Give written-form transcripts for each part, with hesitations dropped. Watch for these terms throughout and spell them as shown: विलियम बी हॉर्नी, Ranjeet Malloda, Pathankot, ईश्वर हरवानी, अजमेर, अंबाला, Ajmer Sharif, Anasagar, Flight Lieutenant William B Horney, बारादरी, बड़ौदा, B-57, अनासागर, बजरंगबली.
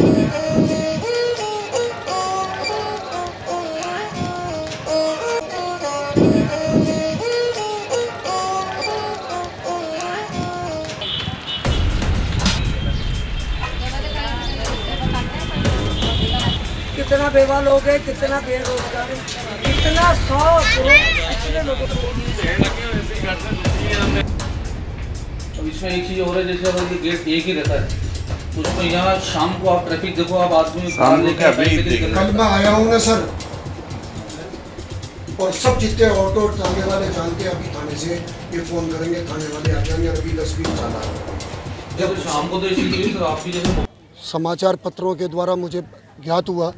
कितना बेवा लोग है, कितना बेरोजगार है, कितना 100 करोड़ कितने लोगों को अब इसमें एक चीज़ हो रही है। जैसे अगर गेट एक ही रहता है तो उसमें यहाँ शाम को आप ट्रैफिक देखो, आप आदमी कल मैं आया हूँ ना सर, और सब जितने ऑटो थाने वाले जानते हैं अभी थाने से ये फ़ोन करेंगे, थाने वाले आ जाएंगे, अभी 10 मिनट चला जब शाम को। तो इसलिए आपकी जैसे समाचार पत्रों के द्वारा मुझे ज्ञात हुआ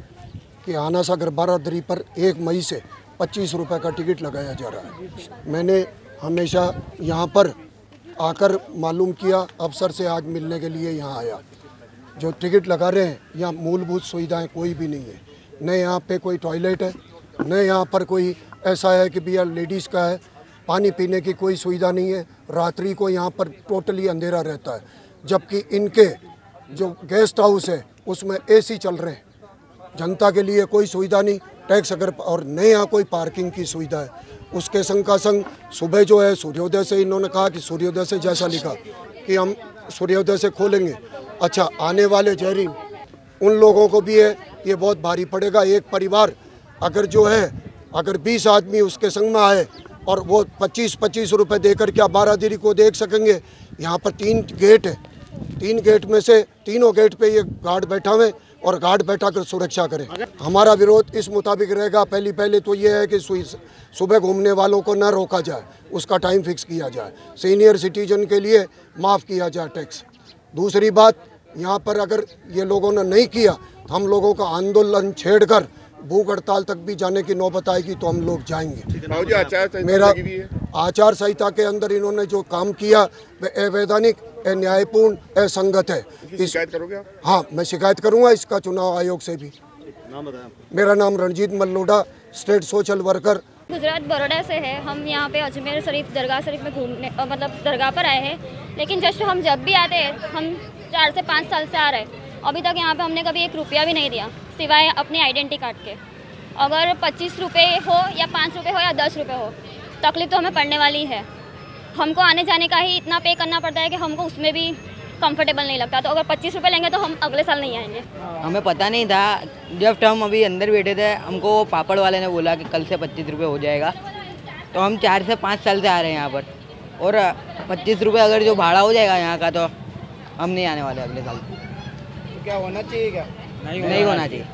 कि आनासागर 12 दरी पर 1 मई से 25 रुपये का टिकट लगाया जा रहा है। मैंने हमेशा यहाँ पर आकर मालूम किया, अफसर से आज मिलने के लिए यहाँ आया। जो टिकट लगा रहे हैं यहाँ मूलभूत सुविधाएं कोई भी नहीं है, न यहाँ पे कोई टॉयलेट है, न यहाँ पर कोई ऐसा है कि भैया लेडीज़ का है, पानी पीने की कोई सुविधा नहीं है, रात्रि को यहाँ पर टोटली अंधेरा रहता है। जबकि इनके जो गेस्ट हाउस है उसमें एसी चल रहे हैं, जनता के लिए कोई सुविधा नहीं, टैक्स अगर और न यहाँ कोई पार्किंग की सुविधा है। उसके संग का संग सुबह जो है सूर्योदय से इन्होंने कहा कि सूर्योदय से जैसा लिखा कि हम सूर्योदय से खोलेंगे। अच्छा, आने वाले जहरीन उन लोगों को भी है, ये बहुत भारी पड़ेगा। एक परिवार अगर जो है अगर 20 आदमी उसके संग में आए और वो 25-25 रुपये देकर क्या 12 दरी को देख सकेंगे? यहाँ पर 3 गेट है, 3 गेट में से 3 गेट पे ये गार्ड बैठा हुए और गार्ड बैठा कर सुरक्षा करें। हमारा विरोध इस मुताबिक रहेगा, पहले तो ये है कि सुबह घूमने वालों को ना रोका जाए, उसका टाइम फिक्स किया जाए, सीनियर सिटीजन के लिए माफ़ किया जाए टैक्स। दूसरी बात, यहाँ पर अगर ये लोगों ने नहीं किया तो हम लोगों का आंदोलन छेड़ कर भूख हड़ताल तक भी जाने की नौबत आएगी तो हम लोग जाएंगे। मेरा आचार संहिता के अंदर इन्होंने जो काम किया वह अवैधानिक, न्यायपूर्ण, असंगत है। शिकायत करोगे आप? हाँ, मैं शिकायत करूंगा इसका चुनाव आयोग से भी। नाम बताएं। मेरा नाम Ranjit Malloda, state social worker, Gujarat बड़ौदा से है। हम यहाँ पे अजमेर शरीफ दरगाह शरीफ में घूमने मतलब दरगाह पर आए हैं, लेकिन जस्ट हम जब भी आते हैं, हम 4 से 5 साल से आ रहे हैं, अभी तक यहाँ पे हमने कभी 1 रुपया भी नहीं दिया सिवाय अपने आइडेंटिटी कार्ड के। अगर 25 रुपये हो या 5 रुपये हो या 10 रुपये हो, तकलीफ तो हमें पड़ने वाली है। हमको आने जाने का ही इतना पे करना पड़ता है कि हमको उसमें भी कंफर्टेबल नहीं लगता। तो अगर 25 रुपये लेंगे तो हम अगले साल नहीं आएंगे। हमें पता नहीं था, जब हम अभी अंदर बैठे थे हमको पापड़ वाले ने बोला कि कल से 25 रुपये हो जाएगा, तो हम 4 से 5 साल से आ रहे हैं यहाँ पर, और 25 रुपये अगर जो भाड़ा हो जाएगा यहाँ का तो हम नहीं आने वाले अगले साल। तो क्या होना चाहिए? क्या नहीं होना चाहिए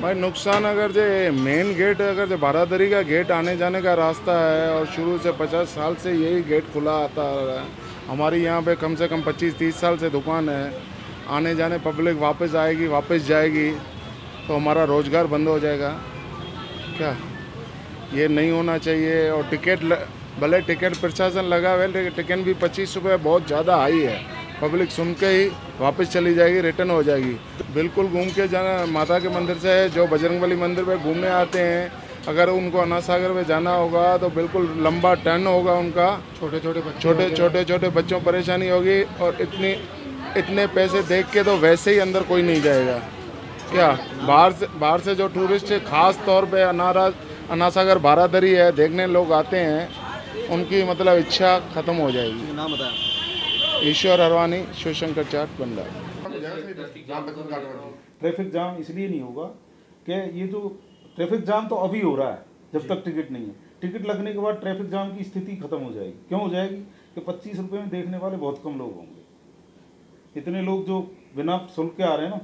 भाई नुकसान। अगर जो मेन गेट अगर जो 12 दरी का गेट आने जाने का रास्ता है और शुरू से 50 साल से यही गेट खुला आता रहा है, हमारी यहाँ पे कम से कम 25-30 साल से दुकान है, आने जाने पब्लिक वापस आएगी वापस जाएगी तो हमारा रोज़गार बंद हो जाएगा। क्या ये नहीं होना चाहिए? और टिकट भले टिकट प्रशासन लगा हुआ है लेकिन टिकट भी 25 रुपये बहुत ज़्यादा हाई है, पब्लिक सुन के ही वापस चली जाएगी, रिटर्न हो जाएगी। बिल्कुल घूम के जाना माता के मंदिर से है, जो बजरंगबली मंदिर पे घूमने आते हैं अगर उनको अनासागर में जाना होगा तो बिल्कुल लंबा टर्न होगा उनका, छोटे छोटे बच्चों परेशानी होगी, और इतने पैसे देख के तो वैसे ही अंदर कोई नहीं जाएगा। क्या बाहर से जो टूरिस्ट खास तौर पर अनासागर 12 दरी है देखने लोग आते हैं, उनकी मतलब इच्छा ख़त्म हो जाएगी। नाम बताया? ईश्वर हरवानी, शिवशंकर चाट, बंदा। ट्रैफिक जाम इसलिए नहीं होगा कि ये जो ट्रैफिक जाम तो अभी हो रहा है जब तक टिकट नहीं है, टिकट लगने के बाद ट्रैफिक जाम की स्थिति खत्म हो जाएगी। क्यों हो जाएगी? कि 25 रुपये में देखने वाले बहुत कम लोग होंगे। इतने लोग जो बिना शुल्क के आ रहे हैं ना,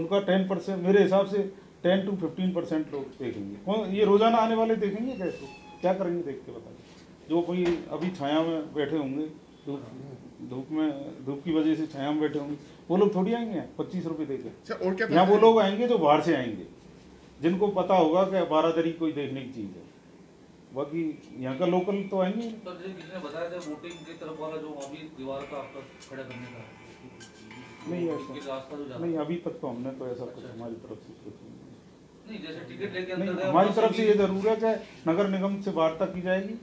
उनका 10% मेरे हिसाब से 10 से 15% लोग देखेंगे। ये रोजाना आने वाले देखेंगे कैसे, क्या करेंगे देख के बताइए? जो कोई अभी छाया में बैठे होंगे, धूप की वजह से छाया में बैठे होंगे, वो लोग थोड़ी आएंगे 25 रुपये देकर। यहाँ वो लोग आएंगे जो बाहर से आएंगे, जिनको पता होगा कि 12 दरी कोई देखने की चीज़ है। बाकी यहाँ का लोकल तो आएंगे। तो किसने बताया था वोटिंग की तरफ वाला जो अभी दीवार का आपका खड़ा करने का? नहीं ऐसा नहीं, अभी तक तो हमने तो ऐसा कुछ हमारी तरफ से कुछ नहीं। जैसे टिकट लेके अंदर हमारी तरफ से ये ज़रूरत है नगर निगम से वार्ता की जाएगी,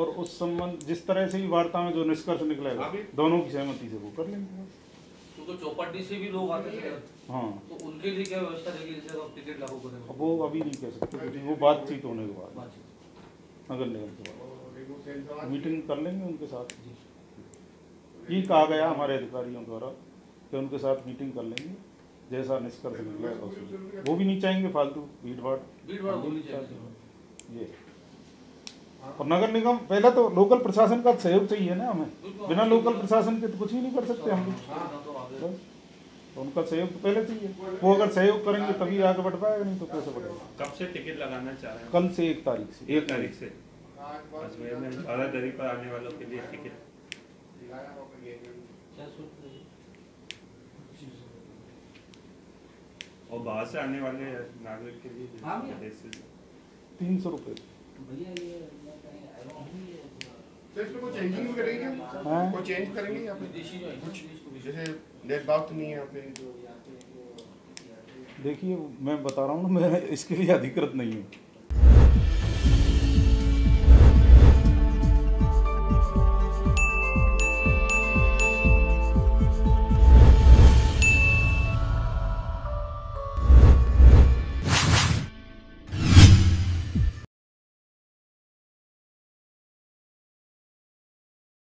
और उस संबंध जिस तरह से ही वार्ता में जो निष्कर्ष निकलेगा दोनों की सहमति से वो कर लेंगे। तो चौपाटी से भी लोग आते थे। हाँ, तो उनके लिए क्या व्यवस्था रहेगी जैसे आप टिकट लागू करेंगे? वो अभी नहीं कह सकते क्योंकि वो बातचीत होने के बाद, नगर निगम के बाद मीटिंग कर लेंगे उनके साथ। ये कहा गया हमारे अधिकारियों द्वारा कि उनके साथ मीटिंग कर लेंगे, जैसा निष्कर्ष निकलेगा। वो भी नहीं चाहेंगे फालतू भीड़ भाड़, ये। और नगर निगम पहले तो लोकल प्रशासन का सहयोग चाहिए ना हमें, बिना लोकल प्रशासन के तो कुछ ही नहीं कर सकते हम लोग। तो उनका सहयोग पहले चाहिए, वो अगर सहयोग करेंगे तभी आगे बढ़ पाएगा, नहीं तो कैसे बढ़ेगा। कब से टिकट लगाना चाह रहे हैं? कल से 1 तारीख से। 1 तारीख से अजमेर में 12 तारीख पर आने वालों के लिए टिकट और बाहर से आने वाले नागरिक के लिए 300 रुपये। देखिए मैं बता रहा हूँ ना, मैं इसके लिए अधिकृत नहीं हूँ।